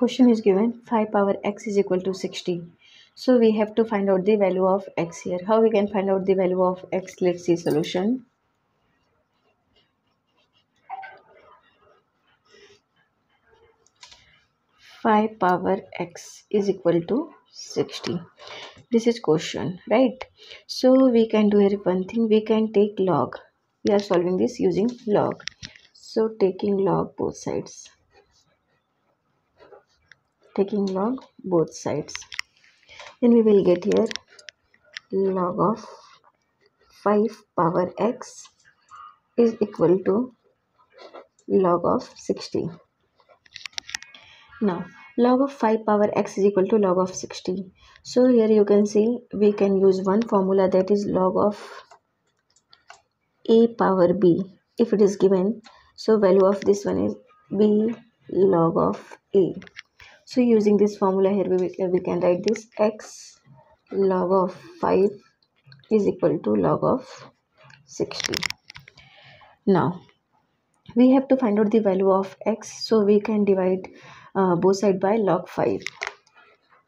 Question is given 5 power x is equal to 60. So we have to find out the value of x here. How we can find out the value of x? Let's see solution. Five power x is equal to 60. This is question, right? So we can do here one thing. We can take log. We are solving this using log. So taking log both sides. Taking log both sides. Then we will get here log of 5 power x is equal to log of 60. Now log of 5 power x is equal to log of 60. So here you can see we can use one formula, that is log of a power b if it is given. So value of this one is b log of a. So using this formula here we can write this x log of 5 is equal to log of 60. Now we have to find out the value of x. So we can divide both sides by log 5.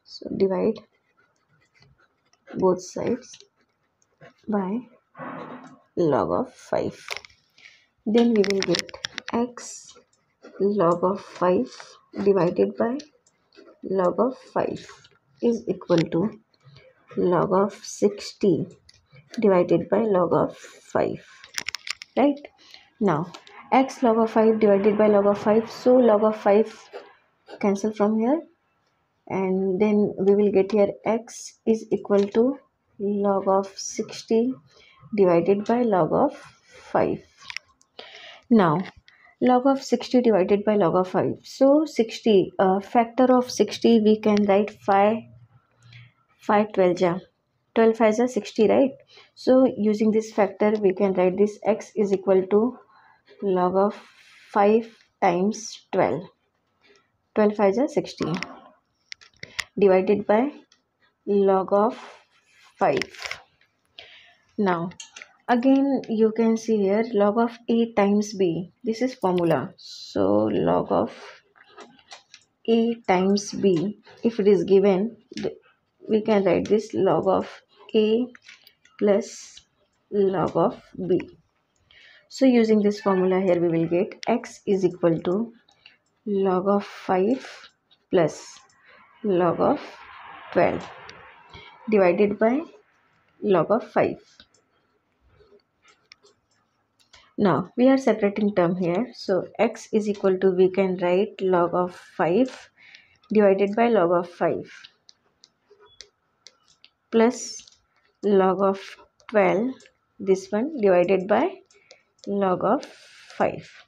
So divide both sides by log of 5. Then we will get x log of 5 divided by log of 5 is equal to log of 60 divided by log of 5, right? Now x log of 5 divided by log of 5, so log of 5 cancel from here, and then we will get here x is equal to log of 60 divided by log of 5. Now log of 60 divided by log of 5. So 60, factor of 60 we can write 5 12 5 is 60, right? So using this factor we can write this x is equal to log of 5 times 12 5 is 60 divided by log of 5. Now again you can see here log of a times b, this is formula. So log of a times b if it is given, we can write this log of a plus log of b. So using this formula here we will get x is equal to log of 5 plus log of 12 divided by log of 5. Now we are separating term here, so x is equal to, we can write log of 5 divided by log of 5 plus log of 12, this one divided by log of 5.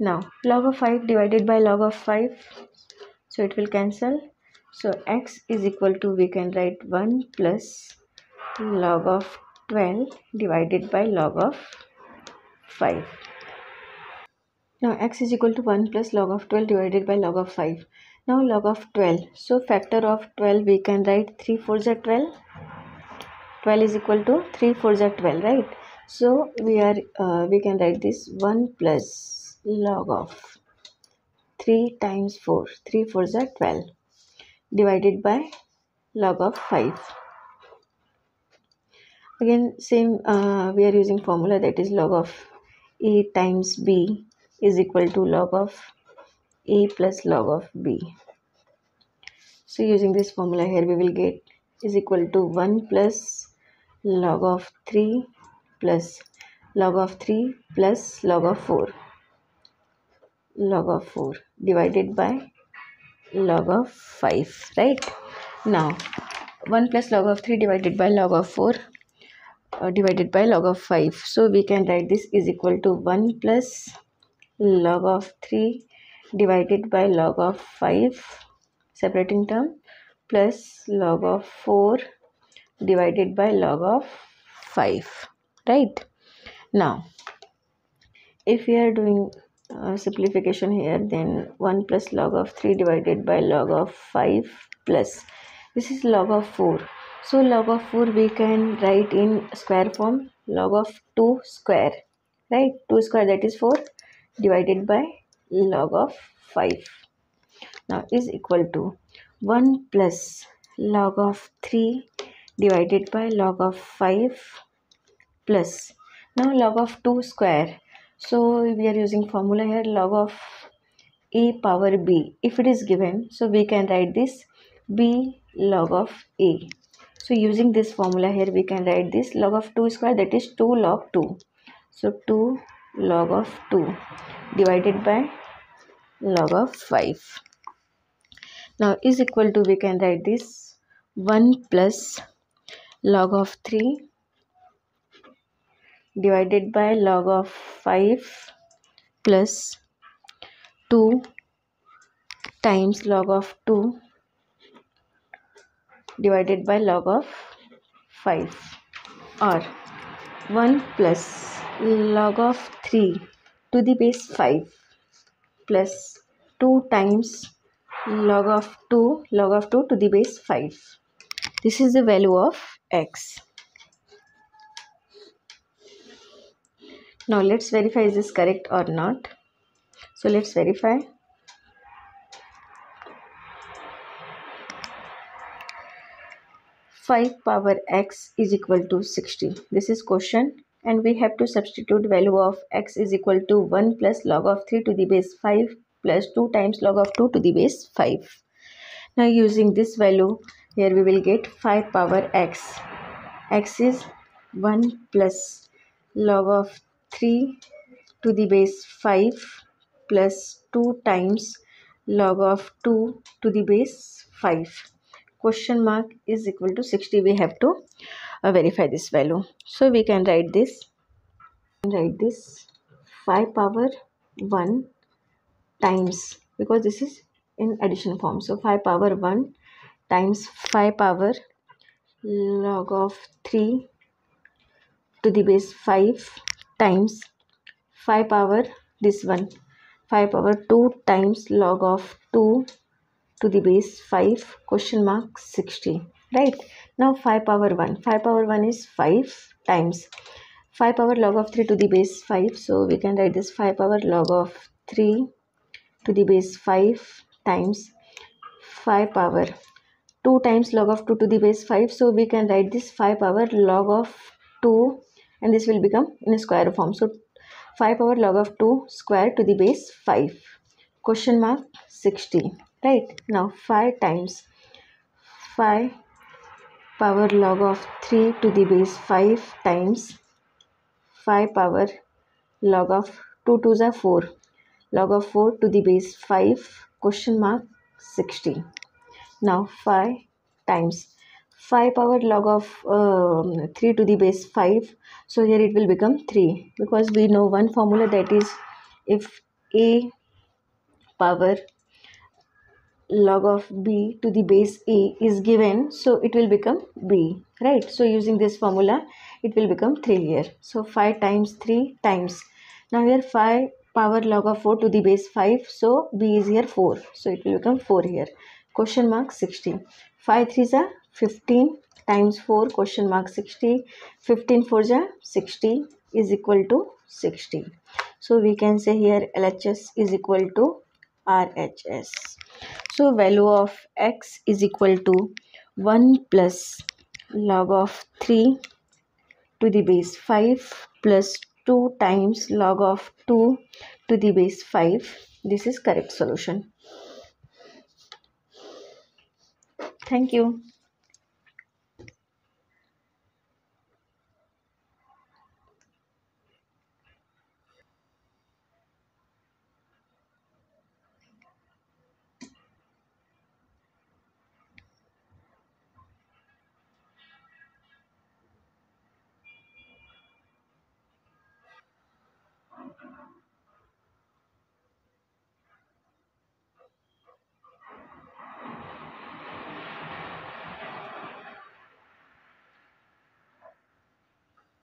Now log of 5 divided by log of 5, so it will cancel. So x is equal to, we can write 1 plus log of 12 divided by log of 5. Now x is equal to 1 plus log of 12 divided by log of 5. Now log of 12, so factor of 12 we can write 3 4s are 12. 12 is equal to 3 4s are 12, right? So we can write this 1 plus log of 3 times 4, 3 4s are 12 divided by log of 5. Again same, we are using formula, that is log of a times b is equal to log of a plus log of b. So using this formula here we will get is equal to 1 plus log of 3 plus log of 3 plus log of 4 divided by log of 5, right? Now 1 plus log of 3 divided by log of 4 divided by log of 5. So we can write this is equal to 1 plus log of 3 divided by log of 5, separating term, plus log of 4 divided by log of 5, right? Now if we are doing simplification here, then 1 plus log of 3 divided by log of 5 plus, this is log of 4. So log of 4 we can write in square form, log of 2 square, right? 2 square, that is 4 divided by log of 5. now is equal to 1 plus log of 3 divided by log of 5 plus now log of 2 square. So we are using formula here, log of a power b if it is given. So we can write this b log of a. So using this formula here we can write this log of 2 square, that is 2 log 2. So 2 log of 2 divided by log of 5. Now is equal to, we can write this 1 plus log of 3 divided by log of 5 plus 2 times log of 2 divided by log of 5, or 1 plus log of 3 to the base 5 plus 2 times log of 2 to the base 5. This is the value of x. Now let's verify, is this correct or not. So let's verify. (5)x is equal to 60. This is question, and we have to substitute value of x is equal to 1 plus log of 3 to the base 5 plus 2 times log of 2 to the base 5. Now using this value here we will get 5 power x. X is 1 plus log of 3 to the base 5 plus 2 times log of 2 to the base 5. Question mark is equal to 60. We have to verify this value. So we can write this. 5 power 1 times, because this is in addition form. So 5 power 1 times 5 power log of 3 to the base 5 times 5 power this one, 5 power 2 times log of 2 to the base 5 (60). Right, now 5 power 1 is 5 times 5 power log of 3 to the base 5. So we can write this 5 power log of 3 to the base 5 times 5 power 2 times log of 2 to the base 5. So we can write this 5 power log of 2, and this will become in a square form. So 5 power log of 2 square to the base 5 (60). Right, now 5 times 5 power log of 3 to the base 5 times 5 power log of 2 to the 4 log of 4 to the base 5 (60). Now 5 times 5 power log of 3 to the base 5. So here it will become 3, because we know one formula, that is if a power log of b to the base a is given, so it will become b, right? So using this formula it will become 3 here. So 5 times 3 times, now here 5 power log of 4 to the base 5, so b is here 4, so it will become 4 here (60). 5 3s are 15 times 4 (60). 15 4s are 60 is equal to 60. So we can say here LHS is equal to RHS. So value of x is equal to 1 plus log of 3 to the base 5 plus 2 times log of 2 to the base 5. This is correct solution. Thank you.